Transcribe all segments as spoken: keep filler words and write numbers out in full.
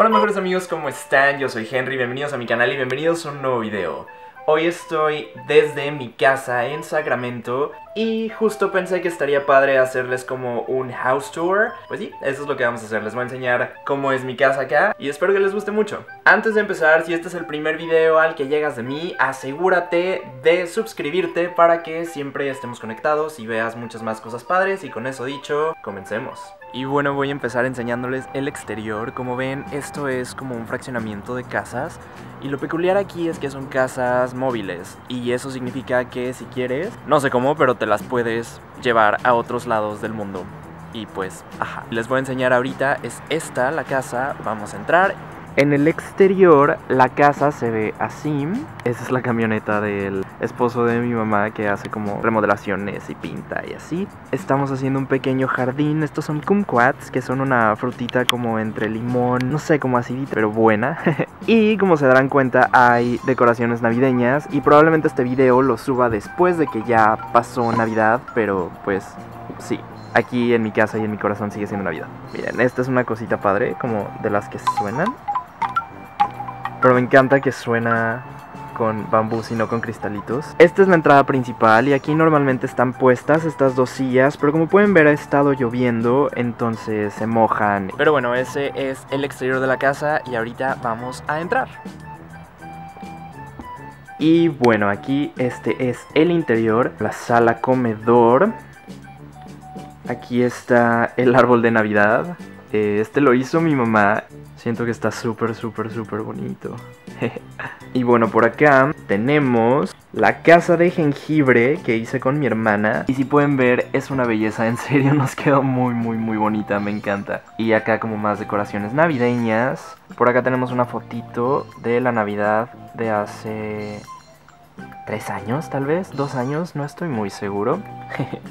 Hola mejores amigos, ¿cómo están? Yo soy Henry, bienvenidos a mi canal y bienvenidos a un nuevo video. Hoy estoy desde mi casa en Sacramento y justo pensé que estaría padre hacerles como un house tour. Pues sí, eso es lo que vamos a hacer, les voy a enseñar cómo es mi casa acá y espero que les guste mucho. Antes de empezar, si este es el primer video al que llegas de mí, asegúrate de suscribirte para que siempre estemos conectados y veas muchas más cosas padres. Y con eso dicho, comencemos. Y bueno, voy a empezar enseñándoles el exterior. Como ven, esto es como un fraccionamiento de casas. Y lo peculiar aquí es que son casas móviles. Y eso significa que si quieres, no sé cómo, pero te las puedes llevar a otros lados del mundo. Y pues, ajá. Les voy a enseñar ahorita, es esta la casa. Vamos a entrar. En el exterior, la casa se ve así. Esa es la camioneta del esposo de mi mamá que hace como remodelaciones y pinta y así. Estamos haciendo un pequeño jardín. Estos son kumquats, que son una frutita como entre limón, no sé, como acidita, pero buena. Y como se darán cuenta, hay decoraciones navideñas. Y probablemente este video lo suba después de que ya pasó Navidad, pero pues sí. Aquí en mi casa y en mi corazón sigue siendo Navidad. Miren, esta es una cosita padre, como de las que suenan. Pero me encanta que suena con bambú, sino con cristalitos. Esta es la entrada principal y aquí normalmente están puestas estas dos sillas, pero como pueden ver ha estado lloviendo, entonces se mojan. Pero bueno, ese es el exterior de la casa y ahorita vamos a entrar. Y bueno, aquí este es el interior, la sala comedor. Aquí está el árbol de Navidad. Este lo hizo mi mamá. Siento que está súper, súper, súper bonito. Y bueno, por acá tenemos la casa de jengibre que hice con mi hermana. Y si pueden ver, es una belleza. En serio, nos quedó muy, muy, muy bonita. Me encanta. Y acá como más decoraciones navideñas. Por acá tenemos una fotito de la Navidad de hace... ¿Tres años tal vez? ¿Dos años? No estoy muy seguro.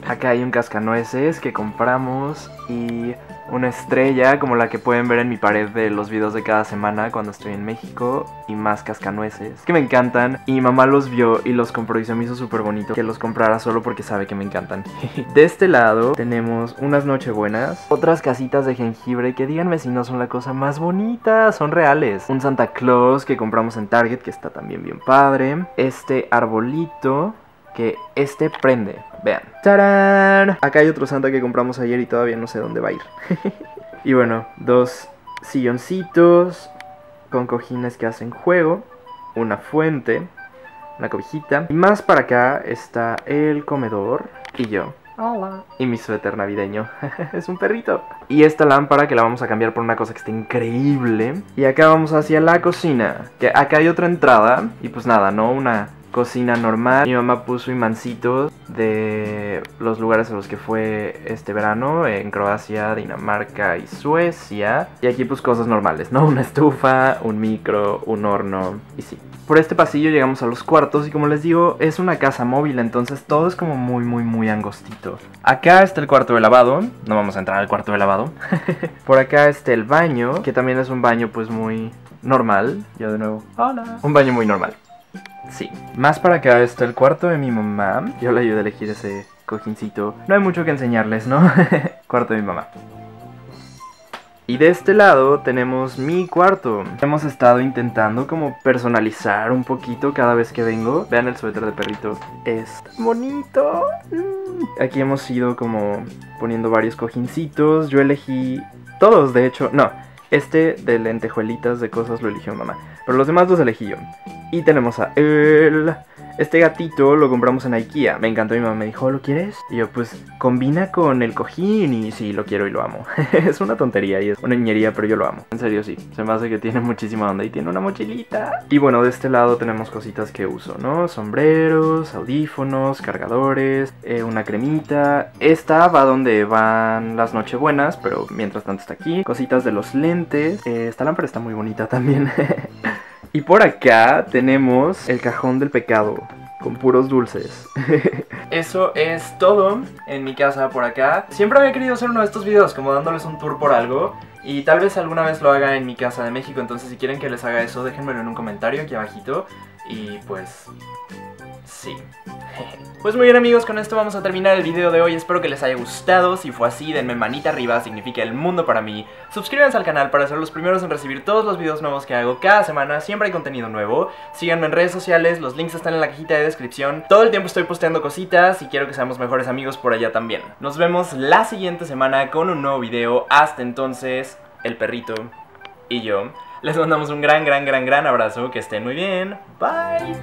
Acá hay un cascanueces que compramos y una estrella como la que pueden ver en mi pared de los videos de cada semana cuando estoy en México. Y más cascanueces que me encantan. Y mi mamá los vio y los compró y se me hizo súper bonito que los comprara solo porque sabe que me encantan. De este lado tenemos unas nochebuenas, otras casitas de jengibre que díganme si no son la cosa más bonita. Son reales. Un Santa Claus que compramos en Target que está también bien padre. Este árbol bolito que este prende, vean. ¡Tarán! Acá hay otro Santa que compramos ayer y todavía no sé dónde va a ir. Y bueno, dos silloncitos con cojines que hacen juego, una fuente, una cobijita. Y más para acá está el comedor y yo. Hola. Y mi suéter navideño. Es un perrito. Y esta lámpara que la vamos a cambiar por una cosa que está increíble. Y acá vamos hacia la cocina, que acá hay otra entrada. Y pues nada, no una... cocina normal. Mi mamá puso imancitos de los lugares a los que fue este verano en Croacia, Dinamarca y Suecia. Y aquí pues cosas normales, ¿no? Una estufa, un micro, un horno y sí. Por este pasillo llegamos a los cuartos y como les digo, es una casa móvil, entonces todo es como muy, muy, muy angostito. Acá está el cuarto de lavado. No vamos a entrar al cuarto de lavado. Por acá está el baño, que también es un baño pues muy normal. Yo de nuevo, hola. Un baño muy normal. Sí. Más para acá está el cuarto de mi mamá. Yo le ayudé a elegir ese cojincito. No hay mucho que enseñarles, ¿no? Cuarto de mi mamá. Y de este lado tenemos mi cuarto. Hemos estado intentando como personalizar un poquito cada vez que vengo. Vean el suéter de perrito. Es bonito. Aquí hemos ido como poniendo varios cojincitos. Yo elegí todos, de hecho. No, este de lentejuelitas de cosas lo eligió mamá. Pero los demás los elegí yo. Y tenemos a él. Este gatito lo compramos en IKEA. Me encantó, mi mamá me dijo, ¿lo quieres? Y yo, pues, combina con el cojín. Y sí, lo quiero y lo amo. Es una tontería y es una niñería, pero yo lo amo. En serio, sí. Se me hace que tiene muchísima onda y tiene una mochilita. Y bueno, de este lado tenemos cositas que uso, ¿no? Sombreros, audífonos, cargadores, eh, una cremita. Esta va donde van las nochebuenas, pero mientras tanto está aquí. Cositas de los lentes. Eh, esta lámpara está muy bonita también. Y por acá tenemos el cajón del pecado, con puros dulces. Eso es todo en mi casa por acá. Siempre había querido hacer uno de estos videos, como dándoles un tour por algo. Y tal vez alguna vez lo haga en mi casa de México, entonces si quieren que les haga eso, déjenmelo en un comentario aquí abajito. Y pues... Sí. Pues muy bien, amigos, con esto vamos a terminar el video de hoy. Espero que les haya gustado. Si fue así, denme manita arriba, significa el mundo para mí. Suscríbanse al canal para ser los primeros en recibir todos los videos nuevos que hago cada semana. Siempre hay contenido nuevo. Síganme en redes sociales, los links están en la cajita de descripción. Todo el tiempo estoy posteando cositas y quiero que seamos mejores amigos por allá también. Nos vemos la siguiente semana con un nuevo video. Hasta entonces, el perrito y yo les mandamos un gran, gran, gran, gran abrazo. Que estén muy bien. Bye.